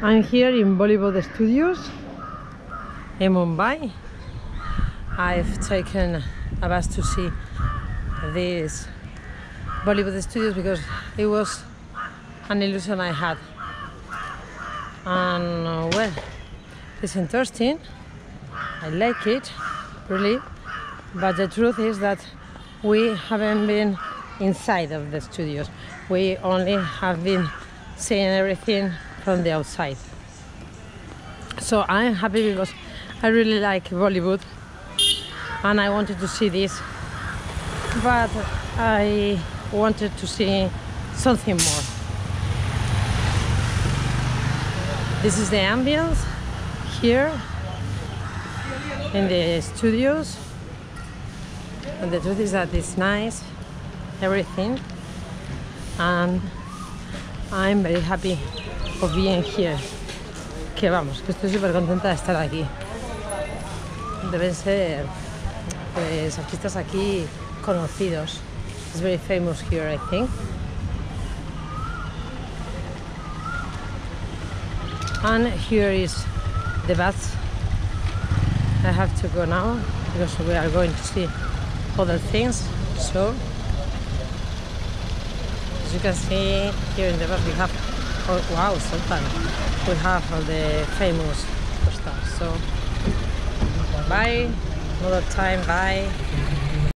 I'm here in Bollywood Studios in Mumbai. I've taken a bus to see this Bollywood Studios because it was an illusion I had. And well, it's interesting, I like it, really, but the truth is that we haven't been inside of the studios. We only have been seeing everything from the outside. So I'm happy because I really like Bollywood and I wanted to see this, but I wanted to see something more. This is the ambience here in the studios, and the truth is that it's nice, everything, and I'm very happy of being here. Que vamos, que estoy súper contenta de estar aquí. Deben ser, pues, artistas aquí conocidos. It's very famous here, I think. And here is the bus. I have to go now because we are going to see other things. So, as you can see, here in the bus we have, oh, wow, sometimes we have all the famous stuff. So, bye, another time, bye.